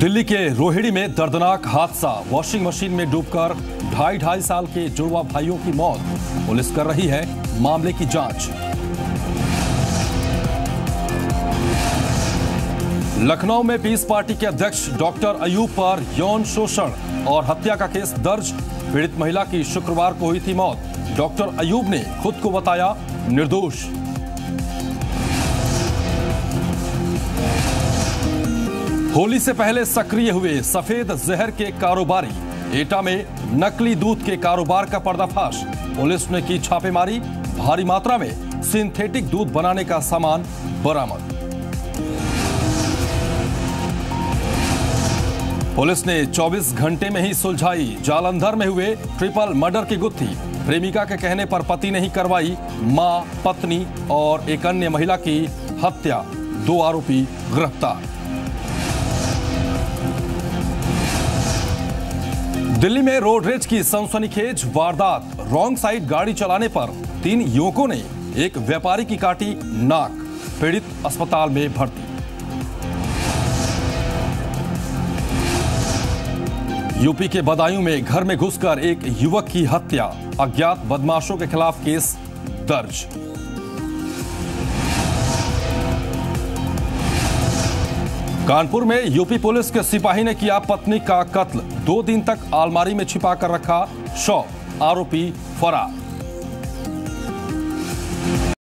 दिल्ली के रोहिणी में दर्दनाक हादसा, वॉशिंग मशीन में डूबकर ढाई साल के जुड़वा भाइयों की मौत। पुलिस कर रही है मामले की जांच। लखनऊ में पीस पार्टी के अध्यक्ष डॉक्टर अयूब पर यौन शोषण और हत्या का केस दर्ज। पीड़ित महिला की शुक्रवार को हुई थी मौत। डॉक्टर अयूब ने खुद को बताया निर्दोष। होली से पहले सक्रिय हुए सफेद जहर के कारोबारी। एटा में नकली दूध के कारोबार का पर्दाफाश। पुलिस ने की छापेमारी। भारी मात्रा में सिंथेटिक दूध बनाने का सामान बरामद। पुलिस ने 24 घंटे में ही सुलझाई। जालंधर में हुए ट्रिपल मर्डर की गुत्थी। प्रेमिका के कहने पर पति ने ही करवाई मां, पत्नी और एक अन्य महिला की हत्या। 2 आरोपी गिरफ्तार। दिल्ली में रोड रेज की सनसनीखेज वारदात। रॉन्ग साइड गाड़ी चलाने पर 3 युवकों ने एक व्यापारी की काटी नाक। पीड़ित अस्पताल में भर्ती। यूपी के बदायूं में घर में घुसकर एक युवक की हत्या। अज्ञात बदमाशों के खिलाफ केस दर्ज। कानपुर में यूपी पुलिस के सिपाही ने किया पत्नी का कत्ल। 2 दिन तक अलमारी में छिपा कर रखा शव। आरोपी फरार।